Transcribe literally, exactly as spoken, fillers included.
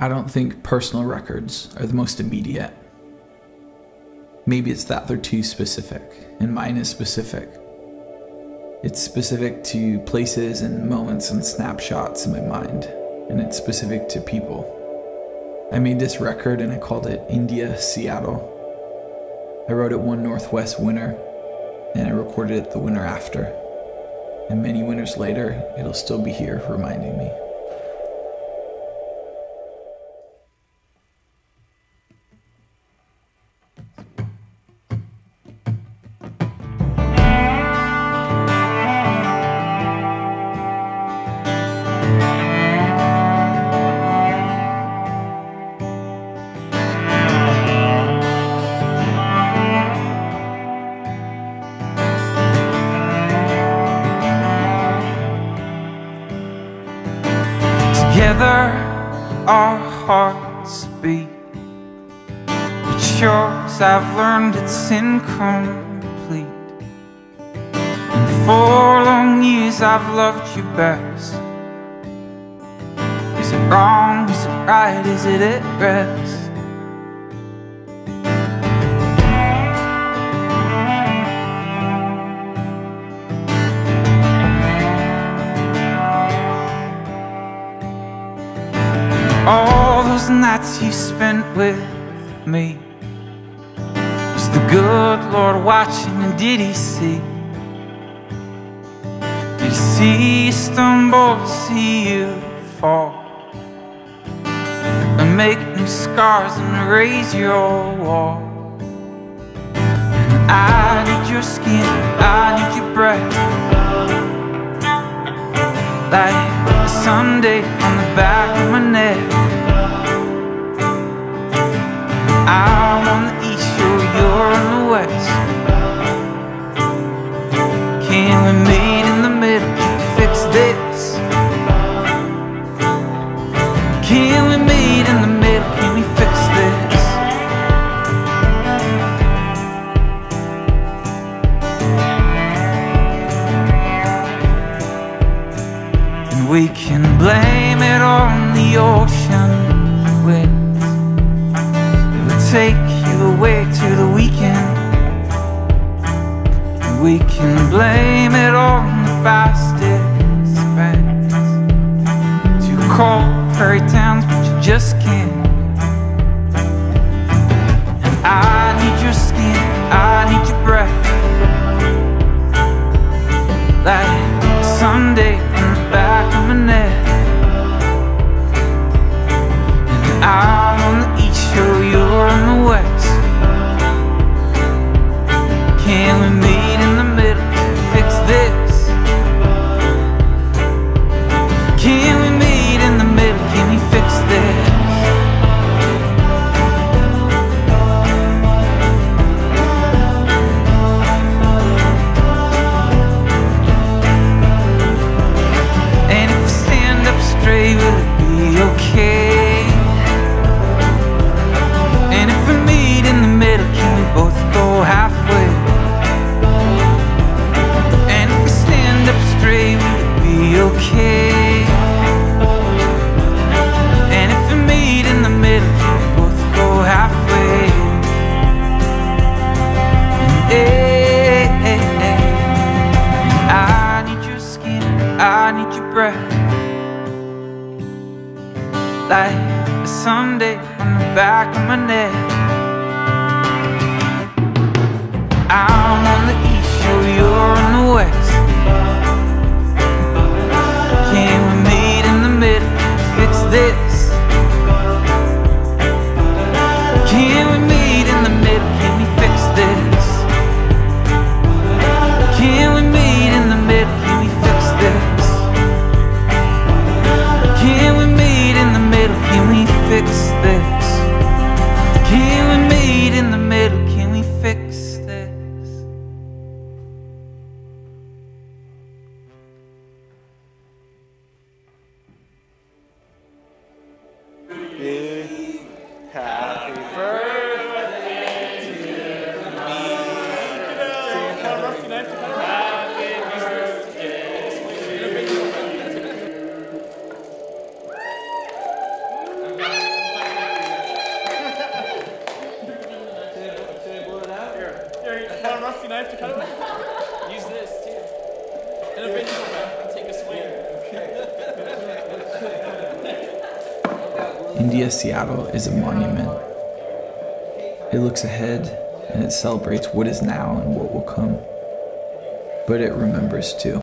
I don't think personal records are the most immediate. Maybe it's that they're too specific, and mine is specific. It's specific to places and moments and snapshots in my mind, and it's specific to people. I made this record and I called it India, Seattle. I wrote it one northwest winter, and I recorded it the winter after. And many winters later, it'll still be here reminding me. Together our hearts beat, but yours I've learned it's incomplete. And for long years I've loved you best. Is it wrong? Is it right? Is it at rest? All those nights you spent with me, was the good Lord watching, and did he see? Did he see you stumble, see you fall, and make new scars and raise your wall? And I need your skin, I need your breath, like a Sunday on the back of my neck. I'm on the east shore, you're on the west. Can we meet in the middle and fix this? Can we meet in the middle, can we fix this? And we can blame it on the ocean wind. Take you away to the weekend. We can blame it on the fastest bands, to cold prairie towns, but you just can't. And I need your skin, I need your breath, like Sunday in the back of my neck. And I'm on the east shore, you're on the west. Can we meet in the middle and fix this? Can we meet in the middle, can we fix this? And if we stand up straight, will it be okay? Like a Sunday on the back of my neck. I'm on the east shore, you're on the west. Can we meet in the middle and fix this? Can we meet in the middle, can we fix this? Can we meet in the middle, can we fix this? Can we meet in the middle, can we fix this? Can we meet in the middle, can we fix this? a rusty knife to cut it with? Use this, too. And a big one, take a swing. India, Seattle is a monument. It looks ahead, and it celebrates what is now and what will come. But it remembers, too.